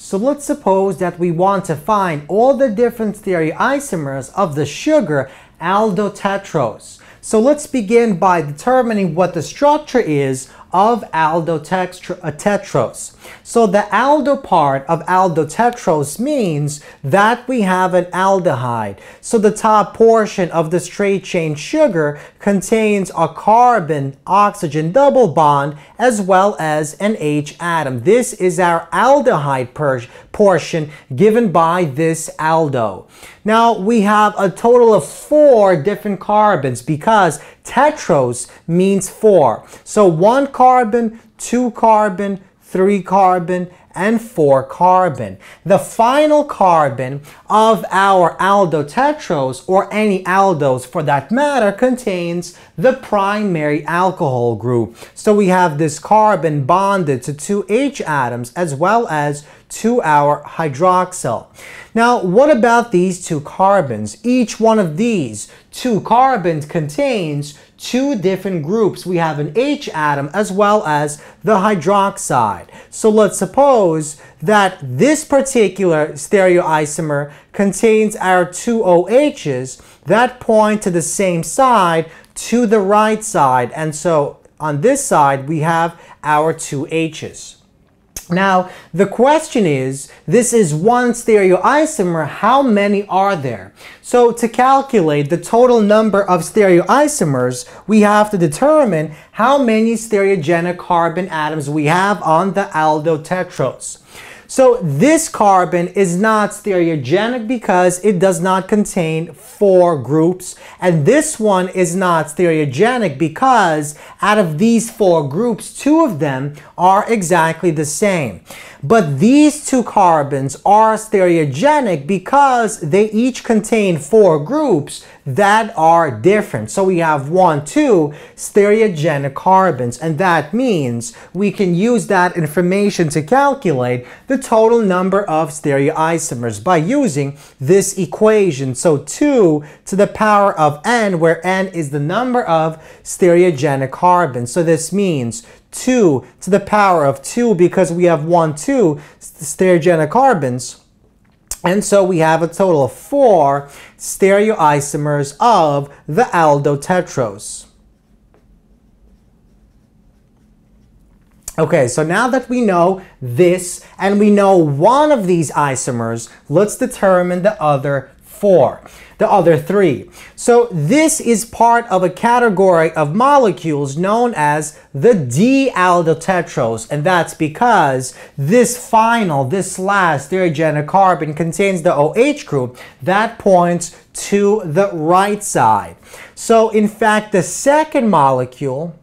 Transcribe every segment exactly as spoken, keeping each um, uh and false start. So let's suppose that we want to find all the different stereoisomers of the sugar aldotetrose. So let's begin by determining what the structure is of aldotetrose. So the aldo part of aldotetrose means that we have an aldehyde. So the top portion of the straight chain sugar contains a carbon-oxygen double bond as well as an H atom. This is our aldehyde per portion given by this aldo. Now we have a total of four different carbons because tetrose means four. So one carbon, two carbon, three carbon, and four carbon. The final carbon of our aldotetrose, or any aldos for that matter, contains the primary alcohol group. So we have this carbon bonded to two H atoms as well as to our hydroxyl. Now, what about these two carbons? Each one of these two carbons contains two different groups. We have an H atom as well as the hydroxide. So let's suppose that this particular stereoisomer contains our two OHs that point to the same side, to the right side. And so on this side, we have our two H's. Now, the question is, this is one stereoisomer, how many are there? So to calculate the total number of stereoisomers, we have to determine how many stereogenic carbon atoms we have on the aldotetrose. So this carbon is not stereogenic because it does not contain four groups. And this one is not stereogenic because out of these four groups, two of them are exactly the same. But these two carbons are stereogenic because they each contain four groups that are different. So we have one, two stereogenic carbons. And that means we can use that information to calculate the total number of stereoisomers by using this equation. So two to the power of n, where n is the number of stereogenic carbons. So this means two to the power of two because we have one, two stereogenic carbons. And so we have a total of four stereoisomers of the aldotetrose. Okay, so now that we know this and we know one of these isomers, let's determine the other four, the other three. So this is part of a category of molecules known as the d-aldotetrose, and that's because this final, this last stereogenic carbon contains the OH group that points to the right side. So in fact, the second molecule,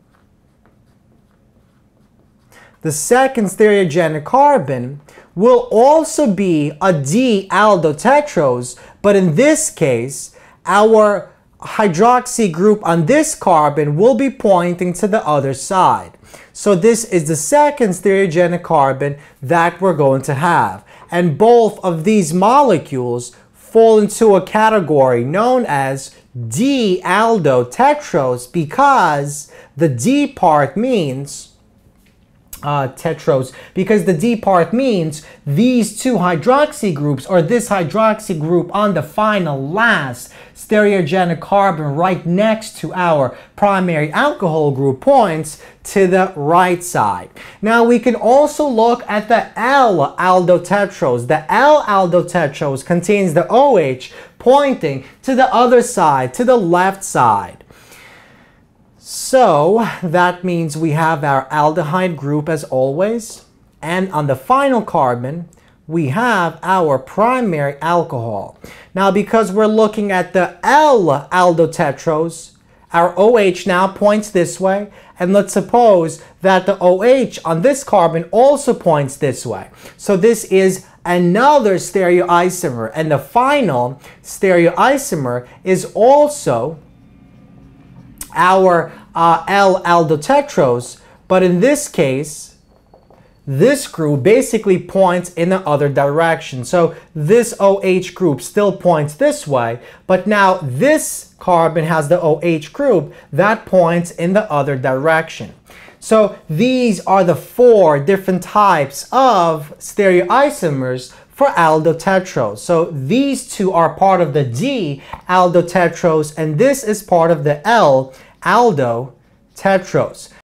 the second stereogenic carbon, will also be a d-aldotetrose, but in this case, our hydroxy group on this carbon will be pointing to the other side. So this is the second stereogenic carbon that we're going to have. And both of these molecules fall into a category known as d-aldotetrose because the d part means Uh, tetrose because the D part means these two hydroxy groups, or this hydroxy group on the final last stereogenic carbon right next to our primary alcohol group, points to the right side. Now we can also look at the L aldotetrose. The L aldotetrose contains the OH pointing to the other side, to the left side. So that means we have our aldehyde group as always, and on the final carbon we have our primary alcohol. Now because we're looking at the L aldotetrose, our OH now points this way, and let's suppose that the OH on this carbon also points this way. So this is another stereoisomer, and the final stereoisomer is also our uh, L-aldotetrose, but in this case, this group basically points in the other direction. So this OH group still points this way, but now this carbon has the OH group that points in the other direction. So these are the four different types of stereoisomers for aldotetrose. So these two are part of the D aldotetrose, and this is part of the L aldotetrose.